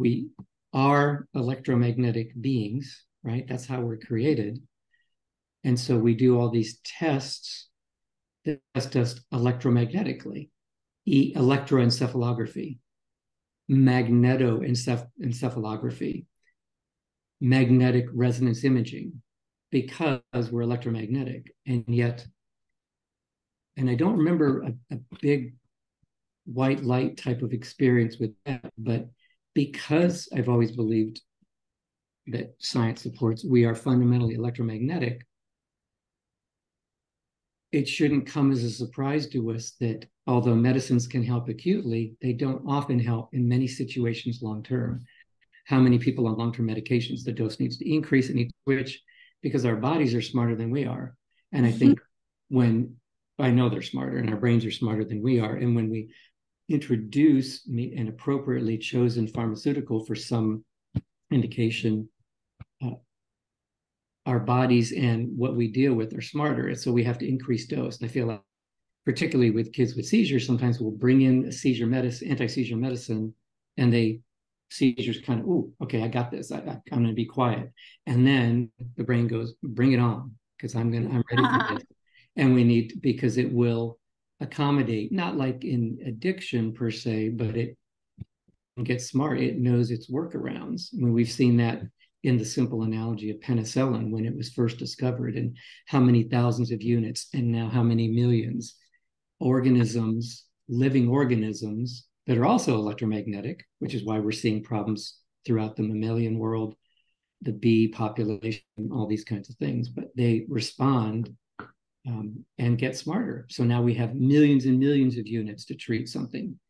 we are electromagnetic beings, right? That's how we're created. And so we do all these tests that test us electromagnetically. Electroencephalography, magnetoencephalography, magnetic resonance imaging, because we're electromagnetic. And yet, and I don't remember a big white light type of experience with that, but because I've always believed that science supports we are fundamentally electromagnetic, it shouldn't come as a surprise to us that although medicines can help acutely, they don't often help in many situations long-term. How many people on long-term medications, the dose needs to increase and need to switch because our bodies are smarter than we are. And I think when, I know they're smarter and our brains are smarter than we are. And when we introduce an appropriately chosen pharmaceutical for some indication, our bodies and what we deal with are smarter. And so we have to increase dose. And I feel like, particularly with kids with seizures, sometimes we'll bring in a seizure medicine, anti-seizure medicine, and they seizures kind of, oh, okay, I got this. I'm going to be quiet. And then the brain goes, bring it on, because I'm ready for this. And we need, because it will accommodate, not like in addiction per se, but it gets smart. It knows its workarounds. I mean, we've seen that in the simple analogy of penicillin when it was first discovered, and how many thousands of units, and now how many millions organisms, living organisms that are also electromagnetic, which is why we're seeing problems throughout the mammalian world, the bee population, all these kinds of things, but they respond and get smarter. So now we have millions and millions of units to treat something.